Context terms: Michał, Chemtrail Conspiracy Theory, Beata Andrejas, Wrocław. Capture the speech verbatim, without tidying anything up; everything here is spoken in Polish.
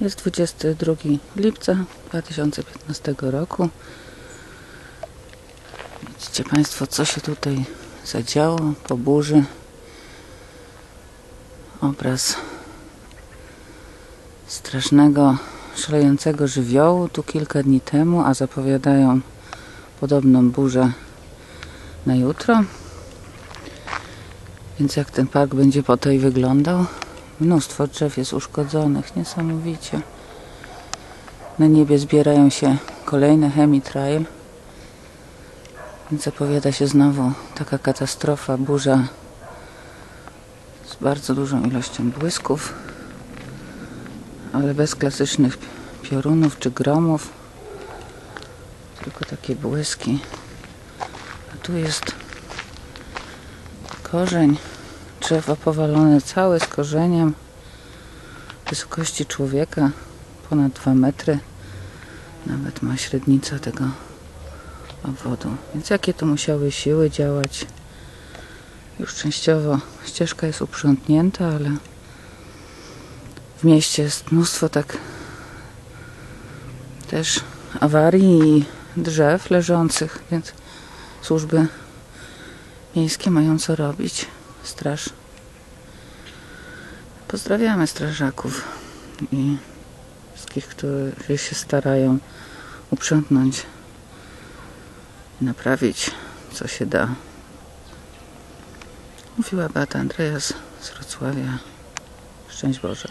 Jest dwudziestego drugiego lipca dwa tysiące piętnastego roku. Widzicie Państwo, co się tutaj zadziało po burzy. Obraz strasznego, szalejącego żywiołu tu kilka dni temu, a zapowiadają podobną burzę na jutro. Więc jak ten park będzie po tej wyglądał? Mnóstwo drzew jest uszkodzonych, niesamowicie. Na niebie zbierają się kolejne chemtrail. Więc zapowiada się znowu taka katastrofa, burza z bardzo dużą ilością błysków, ale bez klasycznych piorunów czy gromów, tylko takie błyski. A tu jest korzeń, drzewa powalone całe z korzeniem wysokości człowieka, ponad dwa metry, nawet ma średnica tego obwodu. Więc jakie to musiały siły działać. Już częściowo ścieżka jest uprzątnięta, ale w mieście jest mnóstwo tak też awarii i drzew leżących, więc służby miejskie mają co robić. Straż. Pozdrawiamy strażaków i wszystkich, którzy się starają uprzątnąć i naprawić, co się da. Mówiła Beata Andrejas z Wrocławia. Szczęść Boże.